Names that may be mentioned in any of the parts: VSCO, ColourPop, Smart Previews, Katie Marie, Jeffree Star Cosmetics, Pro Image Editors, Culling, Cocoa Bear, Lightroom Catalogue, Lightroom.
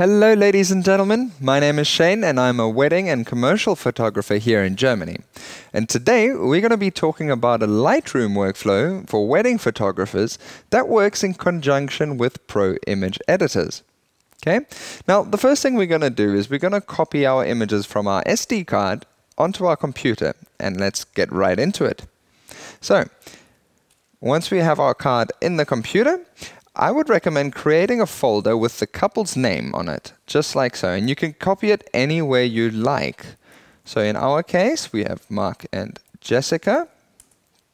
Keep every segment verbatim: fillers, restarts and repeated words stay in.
Hello, ladies and gentlemen. My name is Shane, and I'm a wedding and commercial photographer here in Germany. And today, we're going to be talking about a Lightroom workflow for wedding photographers that works in conjunction with Pro Image Editors. Okay? Now, the first thing we're going to do is we're going to copy our images from our S D card onto our computer, and let's get right into it. So, once we have our card in the computer, I would recommend creating a folder with the couple's name on it, just like so, and you can copy it anywhere you like. So in our case, we have Mark and Jessica.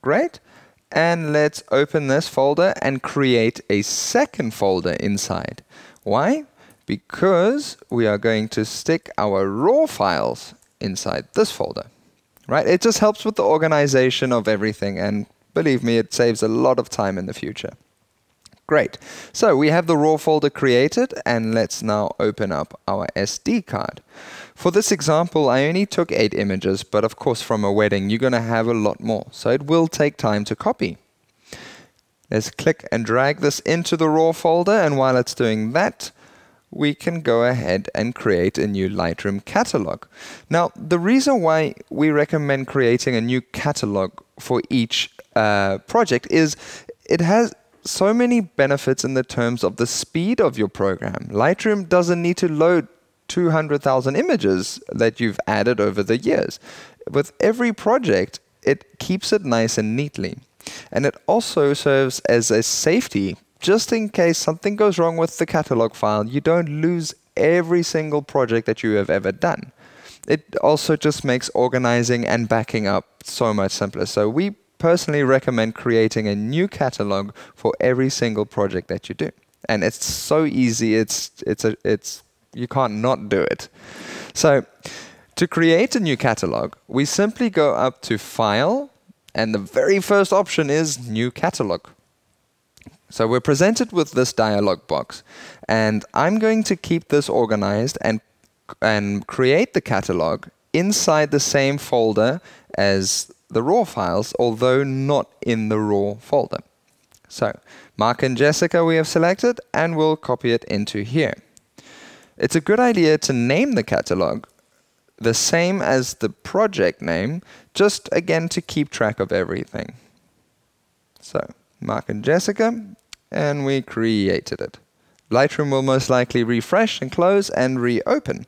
Great. And let's open this folder and create a second folder inside. Why? Because we are going to stick our raw files inside this folder. Right? It just helps with the organization of everything, and believe me, it saves a lot of time in the future. Great. So we have the raw folder created, and let's now open up our S D card. For this example, I only took eight images, but of course from a wedding you're going to have a lot more, so it will take time to copy. Let's click and drag this into the raw folder, and while it's doing that, we can go ahead and create a new Lightroom catalog. Now, the reason why we recommend creating a new catalog for each uh, project is it has so many benefits in the terms of the speed of your program. Lightroom doesn't need to load two hundred thousand images that you've added over the years. With every project, it keeps it nice and neatly. And it also serves as a safety, just in case something goes wrong with the catalog file, you don't lose every single project that you have ever done. It also just makes organizing and backing up so much simpler. So we personally recommend creating a new catalog for every single project that you do, and it's so easy. It's it's a, it's you can't not do it. So to create a new catalog, we simply go up to File, and the very first option is New Catalog. So we're presented with this dialog box, and I'm going to keep this organized and and create the catalog inside the same folder as the raw files, although not in the raw folder. So, Mark and Jessica we have selected, and we'll copy it into here. It's a good idea to name the catalog the same as the project name, just again to keep track of everything. So, Mark and Jessica, and we created it. Lightroom will most likely refresh and close and reopen.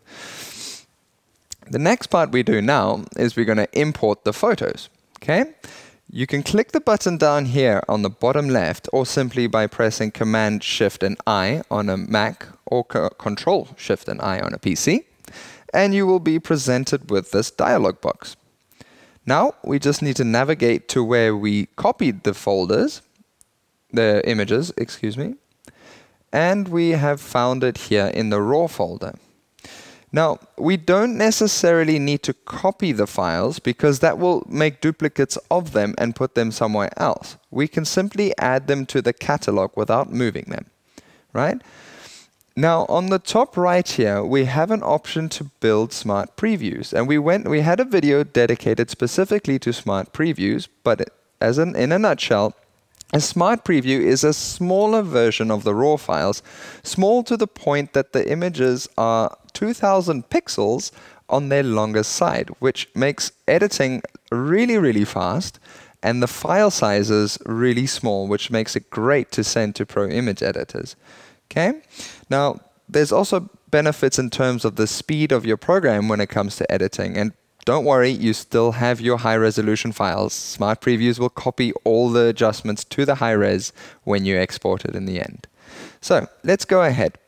The next part we do now is we're going to import the photos, okay? You can click the button down here on the bottom left, or simply by pressing Command Shift and I on a Mac, or Control Shift and I on a P C, and you will be presented with this dialog box. Now, we just need to navigate to where we copied the folders, the images, excuse me, and we have found it here in the raw folder. Now, we don't necessarily need to copy the files because that will make duplicates of them and put them somewhere else. We can simply add them to the catalog without moving them, right? Now, on the top right here, we have an option to build Smart Previews. And we went, we had a video dedicated specifically to Smart Previews, but it, as an, in a nutshell, a Smart Preview is a smaller version of the raw files, small to the point that the images are two thousand pixels on their longest side, which makes editing really, really fast, and the file size is really small, which makes it great to send to Pro Image Editors. Okay? Now, there's also benefits in terms of the speed of your program when it comes to editing, and don't worry, you still have your high-resolution files. Smart Previews will copy all the adjustments to the high-res when you export it in the end. So, let's go ahead.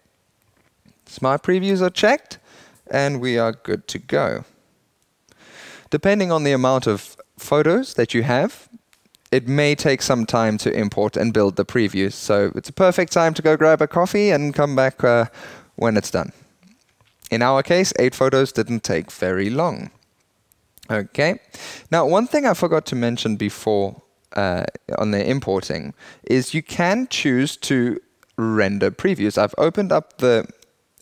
Smart Previews are checked, and we are good to go. Depending on the amount of photos that you have, it may take some time to import and build the previews, so it's a perfect time to go grab a coffee and come back uh, when it's done. In our case, eight photos didn't take very long. Okay. Now, one thing I forgot to mention before uh, on the importing is you can choose to render previews. I've opened up the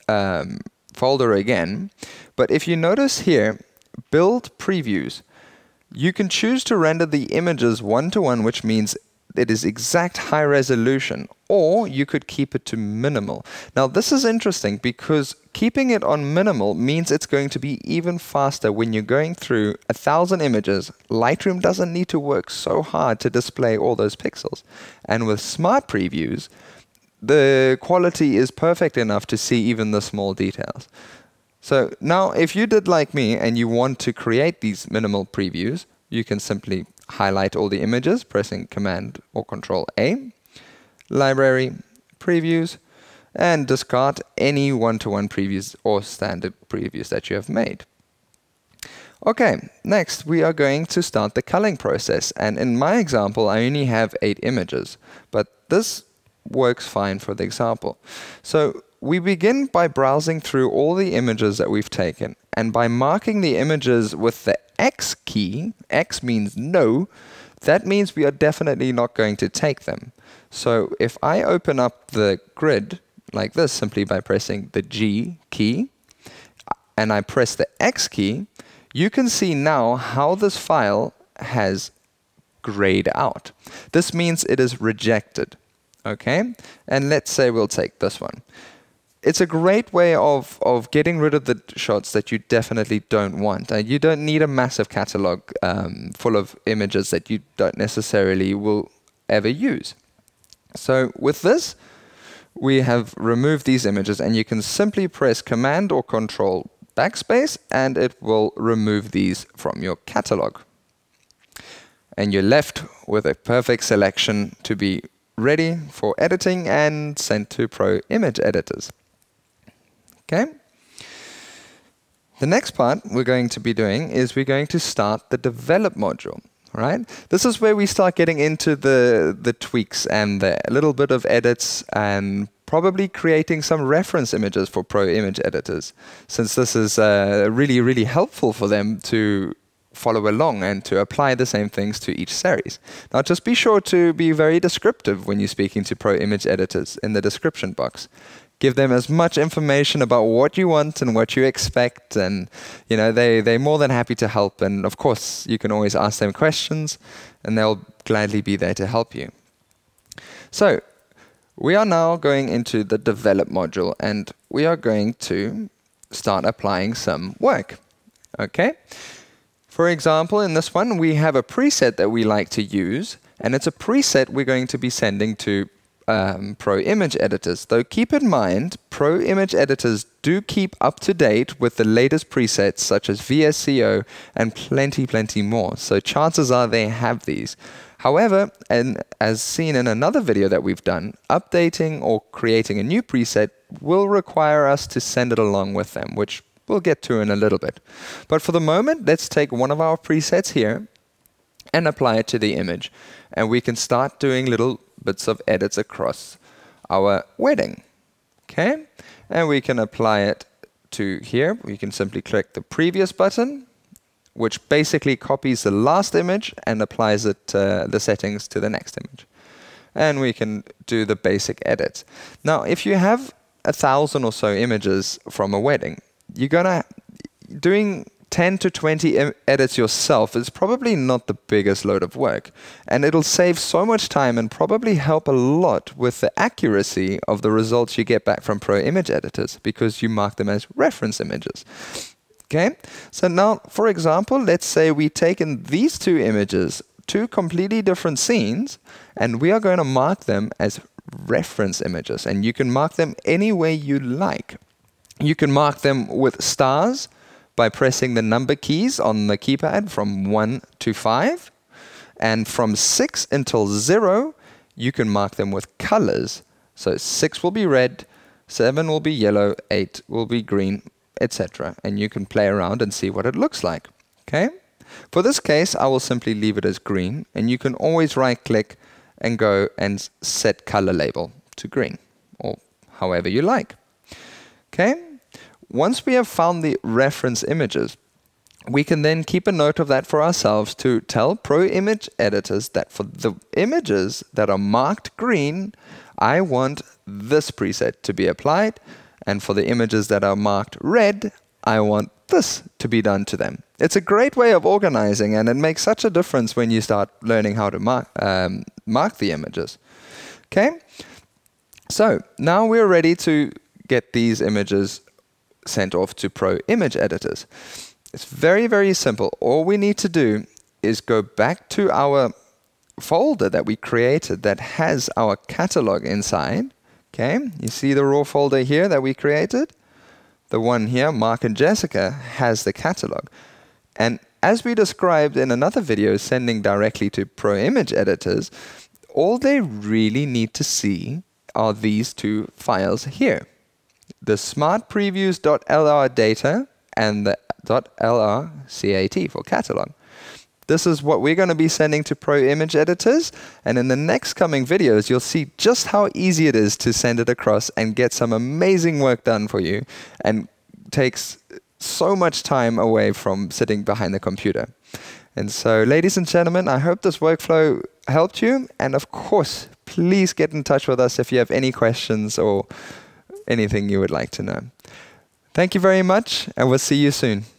um, folder again, but if you notice here, build previews, you can choose to render the images one to one, which means it is exact high resolution, or you could keep it to minimal. Now this is interesting because keeping it on minimal means it's going to be even faster when you're going through a thousand images. Lightroom doesn't need to work so hard to display all those pixels. And with Smart Previews, the quality is perfect enough to see even the small details. So now if you did like me and you want to create these minimal previews, you can simply highlight all the images, pressing Command or Control A, Library, Previews, and discard any one-to-one previews or standard previews that you have made. Okay, next we are going to start the culling process, and in my example I only have eight images, but this works fine for the example. So we begin by browsing through all the images that we've taken, and by marking the images with the X key, X means no, that means we are definitely not going to take them. So if I open up the grid like this simply by pressing the G key and I press the X key, you can see now how this file has grayed out. This means it is rejected. Okay, and let's say we'll take this one. It's a great way of, of getting rid of the shots that you definitely don't want. Uh, you don't need a massive catalog um, full of images that you don't necessarily will ever use. So with this, we have removed these images, and you can simply press Command or Control backspace, and it will remove these from your catalog. And you're left with a perfect selection to be ready for editing and sent to Pro Image Editors. Okay. The next part we're going to be doing is we're going to start the develop module, right? This is where we start getting into the, the tweaks and the little bit of edits and probably creating some reference images for Pro Image Editors, since this is uh, really, really helpful for them to follow along and to apply the same things to each series. Now just be sure to be very descriptive when you're speaking to Pro Image Editors in the description box. Give them as much information about what you want and what you expect, and you know they, they're more than happy to help, and of course you can always ask them questions and they'll gladly be there to help you. So we are now going into the develop module, and we are going to start applying some work. Okay. For example, in this one we have a preset that we like to use, and it's a preset we're going to be sending to Um, Pro Image Editors. Though keep in mind, Pro Image Editors do keep up to date with the latest presets such as V S C O and plenty, plenty more. So chances are they have these. However, and as seen in another video that we've done, updating or creating a new preset will require us to send it along with them, which we'll get to in a little bit. But for the moment, let's take one of our presets here and apply it to the image. And we can start doing little bits of edits across our wedding. Okay? And we can apply it to here. We can simply click the previous button, which basically copies the last image and applies it uh, the settings to the next image. And we can do the basic edit. Now, if you have a thousand or so images from a wedding, you're gonna doing ten to twenty edits yourself is probably not the biggest load of work, and it'll save so much time and probably help a lot with the accuracy of the results you get back from Pro Image Editors, because you mark them as reference images. Okay, so now for example, let's say we've taken these two images, two completely different scenes, and we are going to mark them as reference images, and you can mark them any way you like. You can mark them with stars by pressing the number keys on the keypad from one to five. And from six until zero, you can mark them with colors. So six will be red, seven will be yellow, eight will be green, et cetera. And you can play around and see what it looks like. Okay? For this case, I will simply leave it as green. And you can always right-click and go and set color label to green, or however you like. Okay? Once we have found the reference images, we can then keep a note of that for ourselves to tell Pro Image Editors that for the images that are marked green, I want this preset to be applied, and for the images that are marked red, I want this to be done to them. It's a great way of organizing, and it makes such a difference when you start learning how to mark, um, mark the images. Okay, so now we're ready to get these images sent off to Pro Image Editors. It's very, very simple. All we need to do is go back to our folder that we created that has our catalog inside. Okay, you see the raw folder here that we created? The one here, Mark and Jessica, has the catalog. And as we described in another video, sending directly to Pro Image Editors, all they really need to see are these two files here. The smart previews.lr data and the .lrcat for catalog. This is what we're going to be sending to Pro Image Editors, and in the next coming videos you'll see just how easy it is to send it across and get some amazing work done for you, and takes so much time away from sitting behind the computer. And so, ladies and gentlemen, I hope this workflow helped you, and of course please get in touch with us if you have any questions or anything you would like to know. Thank you very much, and we'll see you soon.